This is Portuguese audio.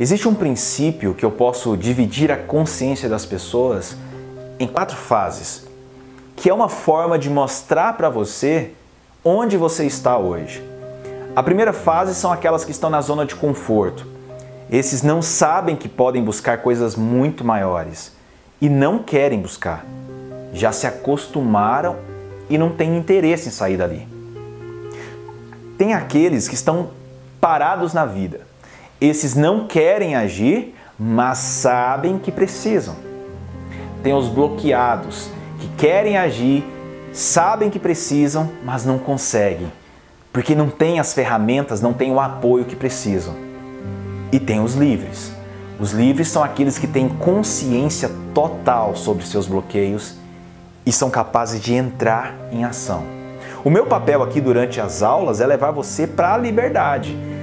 Existe um princípio que eu posso dividir a consciência das pessoas em 4 fases, que é uma forma de mostrar para você onde você está hoje. A primeira fase são aquelas que estão na zona de conforto. Esses não sabem que podem buscar coisas muito maiores e não querem buscar. Já se acostumaram e não têm interesse em sair dali. Tem aqueles que estão parados na vida. Esses não querem agir, mas sabem que precisam. Tem os bloqueados, que querem agir, sabem que precisam, mas não conseguem, porque não têm as ferramentas, não têm o apoio que precisam. E tem os livres. Os livres são aqueles que têm consciência total sobre seus bloqueios e são capazes de entrar em ação. O meu papel aqui durante as aulas é levar você para a liberdade.